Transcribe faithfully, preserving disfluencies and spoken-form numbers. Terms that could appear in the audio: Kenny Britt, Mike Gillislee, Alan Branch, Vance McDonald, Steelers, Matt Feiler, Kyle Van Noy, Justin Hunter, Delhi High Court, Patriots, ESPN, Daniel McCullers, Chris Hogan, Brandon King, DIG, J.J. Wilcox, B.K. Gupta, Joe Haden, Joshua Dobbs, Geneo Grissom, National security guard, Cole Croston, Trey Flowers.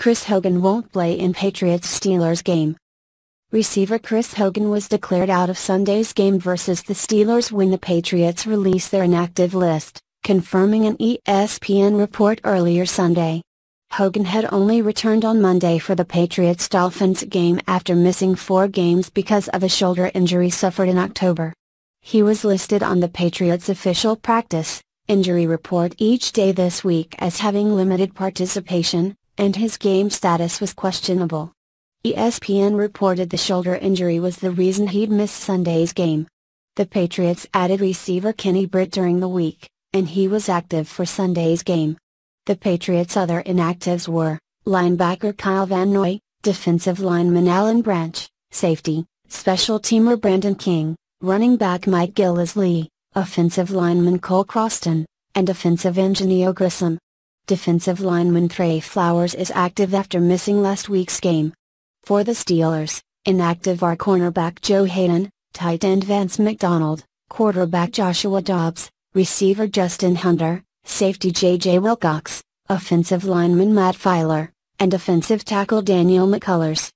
Chris Hogan won't play in Patriots-Steelers game. Receiver Chris Hogan was declared out of Sunday's game versus the Steelers when the Patriots released their inactive list, confirming an E S P N report earlier Sunday. Hogan had only returned on Monday for the Patriots-Dolphins game after missing four games because of a shoulder injury suffered in October. He was listed on the Patriots' official practice injury report each day this week as having limited participation, and his game status was questionable. E S P N reported the shoulder injury was the reason he'd missed Sunday's game. The Patriots added receiver Kenny Britt during the week, and he was active for Sunday's game. The Patriots' other inactives were linebacker Kyle Van Noy, defensive lineman Alan Branch, safety, special teamer Brandon King, running back Mike Gillislee, offensive lineman Cole Croston, and offensive end Geneo Grissom. Defensive lineman Trey Flowers is active after missing last week's game. For the Steelers, inactive are cornerback Joe Haden, tight end Vance McDonald, quarterback Joshua Dobbs, receiver Justin Hunter, safety J J Wilcox, offensive lineman Matt Feiler, and offensive tackle Daniel McCullers.